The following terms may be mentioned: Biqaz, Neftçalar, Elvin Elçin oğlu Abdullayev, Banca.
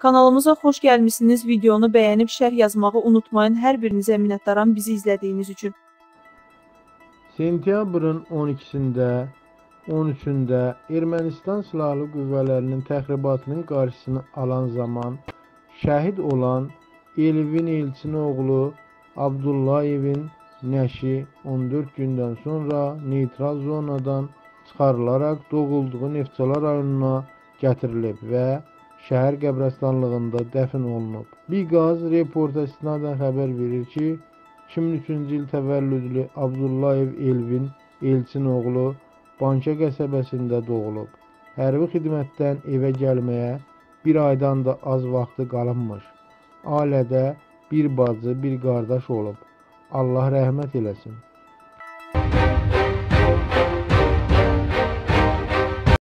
Kanalımıza xoş gəlmişsiniz. Videonu bəyənib şərh yazmağı unutmayın. Hər birinizə minnətdaram bizi izlədiyiniz üçün. Sentyabrın 12-sində, 13-də Ermənistan Silahlı Qüvvələrinin təxribatının qarşısını alan zaman şəhid olan Elvin Elçin oğlu Abdullayevin nəşi 14 gündən sonra neytral zonadan çıxarılaraq doğulduğu Neftçalar rayonuna gətirilib və Şəhər Qəbristanlığında dəfn olunub. Biqaz reporta istinadən xəbər verir ki, 2003-cü il təvəllüdlü Abdullayev Elvin Elçin oğlu Banca qəsəbəsində doğulub. Hərbi xidmətdən evə gəlməyə bir aydan da az vaxtı qalınmış. Ailədə bir bacı, bir qardaş olub. Allah rəhmət eləsin.